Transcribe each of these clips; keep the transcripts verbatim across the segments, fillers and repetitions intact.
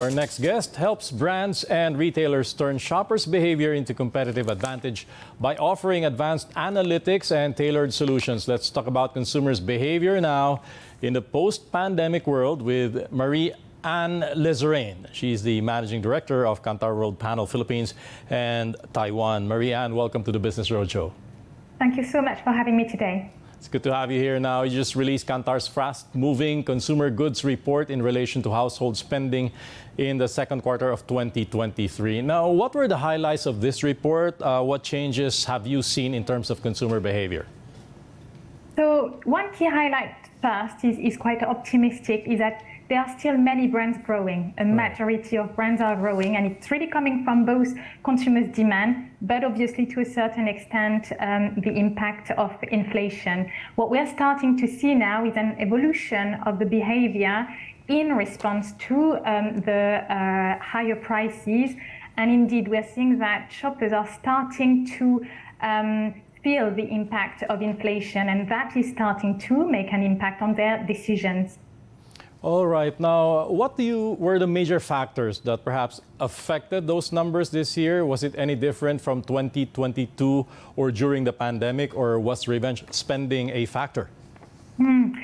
Our next guest helps brands and retailers turn shoppers' behavior into competitive advantage by offering advanced analytics and tailored solutions. Let's talk about consumers' behavior now in the post-pandemic world with Marie-Anne Lezoraine. She's the managing director of Kantar WorldPanel Philippines and Taiwan. Marie-Anne, welcome to the Business Roadshow. Thank you so much for having me today. It's good to have you here now. You just released Kantar's fast-moving consumer goods report in relation to household spending in the second quarter of twenty twenty-three. Now, what were the highlights of this report? Uh, what changes have you seen in terms of consumer behavior? So one key highlight first is, is quite optimistic, is that there are still many brands growing. A majority of brands are growing, and it's really coming from both consumers' demand, but obviously to a certain extent, um, the impact of inflation. What we're starting to see now is an evolution of the behavior in response to um, the uh, higher prices. And indeed, we're seeing that shoppers are starting to um, feel the impact of inflation, and that is starting to make an impact on their decisions. All right. Now, what do you, were the major factors that perhaps affected those numbers this year? Was it any different from twenty twenty-two or during the pandemic, or was revenge spending a factor? Mm,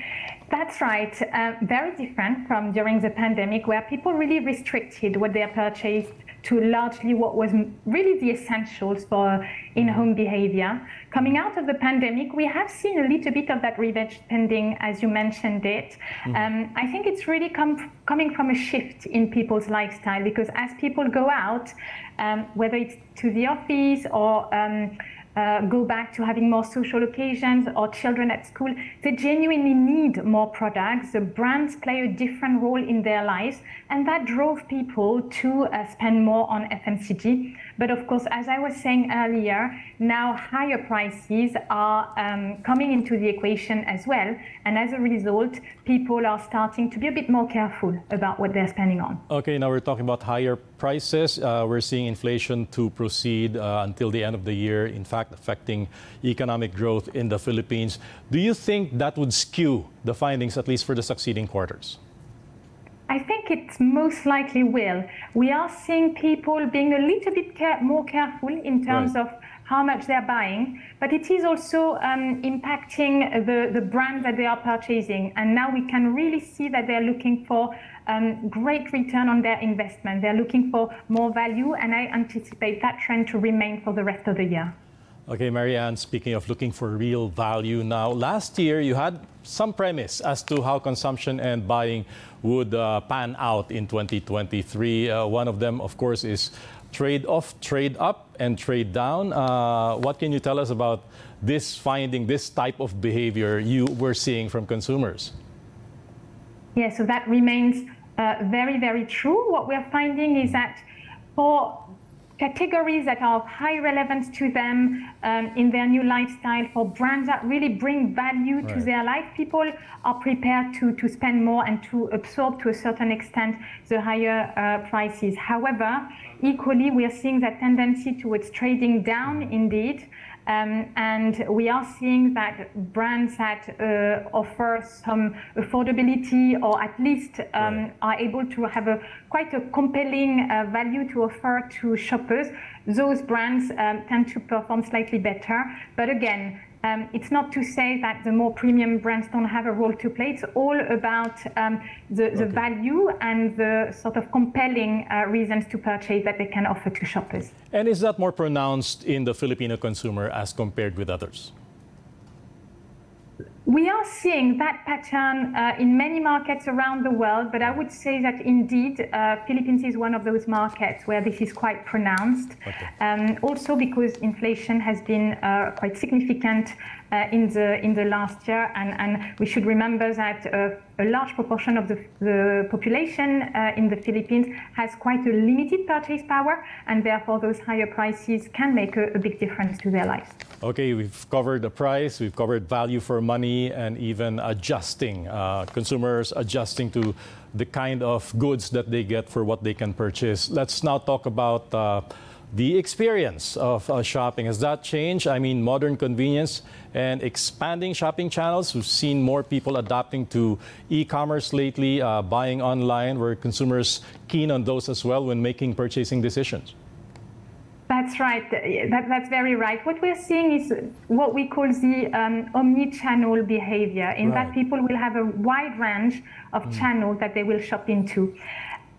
that's right. Uh, very different from during the pandemic, where people really restricted what they purchased to largely what was really the essentials for in-home behavior. Coming out of the pandemic, we have seen a little bit of that revenge spending, as you mentioned it. Mm-hmm. um, I think it's really come, coming from a shift in people's lifestyle, because as people go out, um, whether it's to the office or um, Uh, go back to having more social occasions or children at school, they genuinely need more products. The brands play a different role in their lives, and that drove people to uh, spend more on F M C G. But of course, as I was saying earlier, now higher prices are um, coming into the equation as well, and as a result, people are starting to be a bit more careful about what they're spending on. Okay, now we're talking about higher prices. Uh, we're seeing inflation to proceed uh, until the end of the year, in fact, affecting economic growth in the Philippines. Do you think that would skew the findings, at least for the succeeding quarters? I think it most likely will. We are seeing people being a little bit care more careful in terms right. of how much they're buying, but it is also um, impacting the, the brand that they are purchasing. And now we can really see that they're looking for um, great return on their investment. They're looking for more value, and I anticipate that trend to remain for the rest of the year. Okay, Marie-Anne, speaking of looking for real value now, last year you had some premise as to how consumption and buying would uh, pan out in twenty twenty-three. Uh, one of them, of course, is trade off, trade up, and trade down. Uh, what can you tell us about this finding, this type of behavior you were seeing from consumers? Yeah, so that remains uh, very, very true. What we're finding is that for categories that are of high relevance to them um, in their new lifestyle, for brands that really bring value right. to their life, people are prepared to, to spend more and to absorb to a certain extent the higher uh, prices. However, equally, we are seeing that tendency towards trading down indeed. Um, and we are seeing that brands that uh, offer some affordability, or at least um, right. are able to have a quite a compelling uh, value to offer to shoppers, those brands um, tend to perform slightly better. But again, Um, it's not to say that the more premium brands don't have a role to play. It's all about um, the, the okay. value and the sort of compelling uh, reasons to purchase that they can offer to shoppers. And is that more pronounced in the Filipino consumer as compared with others? We are seeing that pattern uh, in many markets around the world, but I would say that indeed uh, Philippines is one of those markets where this is quite pronounced. Okay. Um, also because inflation has been uh, quite significant uh, in the in the last year, and, and we should remember that uh, a large proportion of the, the population uh, in the Philippines has quite a limited purchase power, and therefore those higher prices can make a, a big difference to their lives. Okay, we've covered the price, we've covered value for money, and even adjusting, uh, consumers adjusting to the kind of goods that they get for what they can purchase. Let's now talk about uh, The experience of uh, shopping, has that changed? I mean, modern convenience and expanding shopping channels. We've seen more people adapting to e-commerce lately, uh, buying online. Were consumers keen on those as well when making purchasing decisions? That's right. That, that's very right. What we're seeing is what we call the um, omni-channel behavior, in right. that people will have a wide range of mm. channels that they will shop into.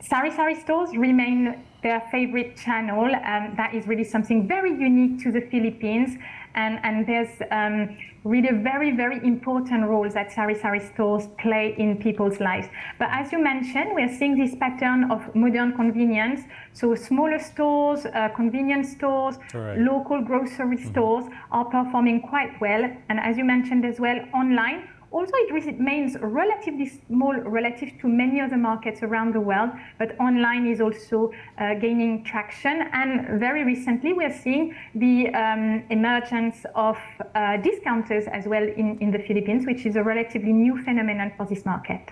Sari-sari stores remain their favorite channel, and that is really something very unique to the Philippines. And, and there's um, really a very, very important role that sari-sari stores play in people's lives. But as you mentioned, we're seeing this pattern of modern convenience. So smaller stores, uh, convenience stores, right. local grocery stores mm-hmm. are performing quite well. And as you mentioned as well, online. Although it remains relatively small relative to many other markets around the world, but online is also uh, gaining traction. And very recently, we are seeing the um, emergence of uh, discounters as well in, in the Philippines, which is a relatively new phenomenon for this market.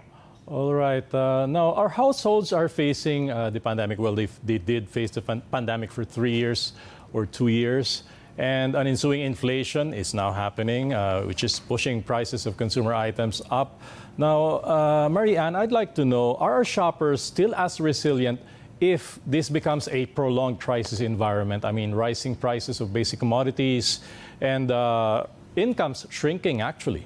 All right. Uh, now, our households are facing uh, the pandemic. Well, they, they did face the pandemic for three years or two years. And an ensuing inflation is now happening, uh, which is pushing prices of consumer items up. Now, uh, Marie-Anne, I'd like to know, are our shoppers still as resilient if this becomes a prolonged crisis environment? I mean, rising prices of basic commodities and uh, incomes shrinking, actually.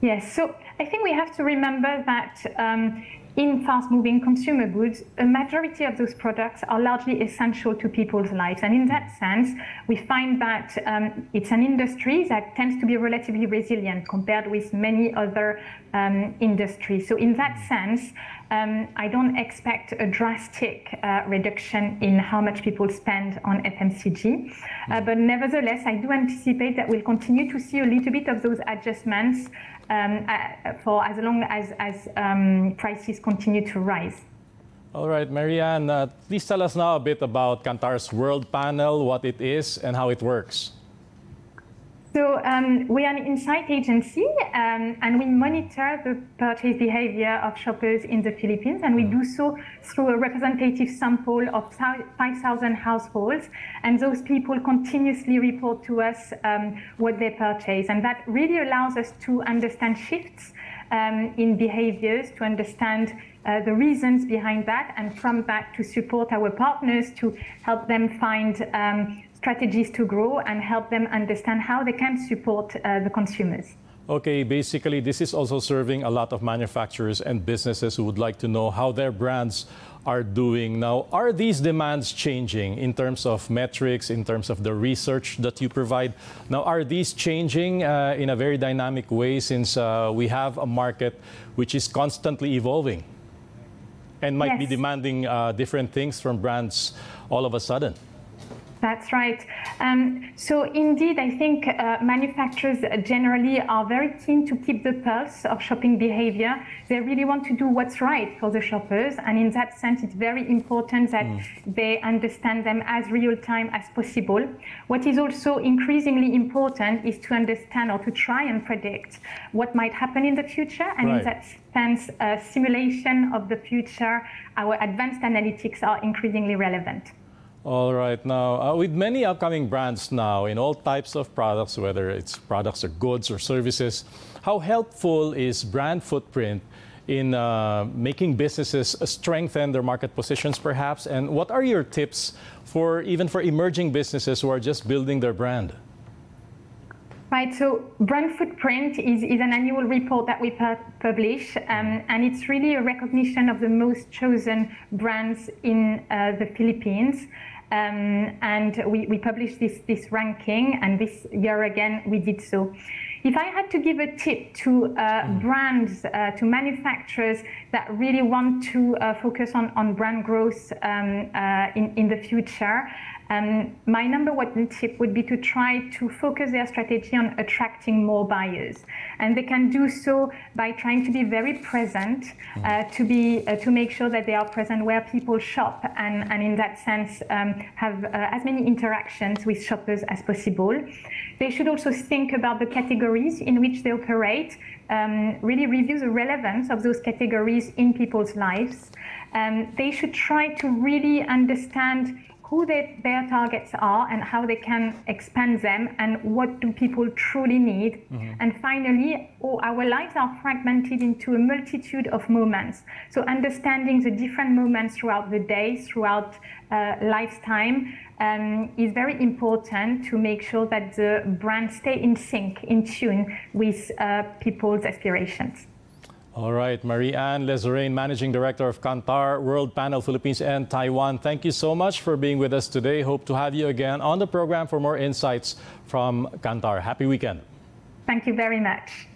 Yes, so I think we have to remember that um, in fast-moving consumer goods, a majority of those products are largely essential to people's lives. And in that sense, we find that um, it's an industry that tends to be relatively resilient compared with many other um, industries. So in that sense, um, I don't expect a drastic uh, reduction in how much people spend on F M C G. Uh, but nevertheless, I do anticipate that we'll continue to see a little bit of those adjustments um, uh, for as long as, as um, prices continue to rise. All right, Marie-Anne, uh, please tell us now a bit about Kantar's World Panel, what it is and how it works. So um, we are an insight agency um, and we monitor the purchase behavior of shoppers in the Philippines, and we do so through a representative sample of five thousand households, and those people continuously report to us um, what they purchase, and that really allows us to understand shifts um, in behaviors, to understand Uh, the reasons behind that, and from that to support our partners to help them find um, strategies to grow and help them understand how they can support uh, the consumers. Okay, basically this is also serving a lot of manufacturers and businesses who would like to know how their brands are doing. Now, are these demands changing in terms of metrics, in terms of the research that you provide? Now, are these changing uh, in a very dynamic way, since uh, we have a market which is constantly evolving and might yes. be demanding uh, different things from brands all of a sudden? That's right. Um, so indeed, I think uh, manufacturers generally are very keen to keep the pulse of shopping behavior. They really want to do what's right for the shoppers. And in that sense, it's very important that mm. they understand them as real time as possible. What is also increasingly important is to understand or to try and predict what might happen in the future. And right. in that sense, uh, simulation of the future, our advanced analytics are increasingly relevant. All right. Now, uh, with many upcoming brands now in all types of products, whether it's products or goods or services, how helpful is Brand Footprint in uh, making businesses strengthen their market positions, perhaps? And what are your tips for even for emerging businesses who are just building their brand? Right, so Brand Footprint is, is an annual report that we publish, um, and it's really a recognition of the most chosen brands in uh, the Philippines. Um, and we, we publish this, this ranking, and this year again we did so. If I had to give a tip to uh, mm. brands, uh, to manufacturers that really want to uh, focus on, on brand growth um, uh, in, in the future, um, my number one tip would be to try to focus their strategy on attracting more buyers. And they can do so by trying to be very present, mm. uh, to, be, uh, to make sure that they are present where people shop, and, and in that sense um, have uh, as many interactions with shoppers as possible. They should also think about the category in which they operate, um, really review the relevance of those categories in people's lives. Um, they should try to really understand who they, their targets are and how they can expand them and what do people truly need. Mm-hmm. And finally, oh, our lives are fragmented into a multitude of moments. So understanding the different moments throughout the day, throughout uh, lifetime, um, is very important to make sure that the brand stay in sync, in tune with uh, people's aspirations. All right, Marie-Anne Lezoraine, Managing Director of Kantar WorldPanel Philippines and Taiwan. Thank you so much for being with us today. Hope to have you again on the program for more insights from Kantar. Happy weekend. Thank you very much.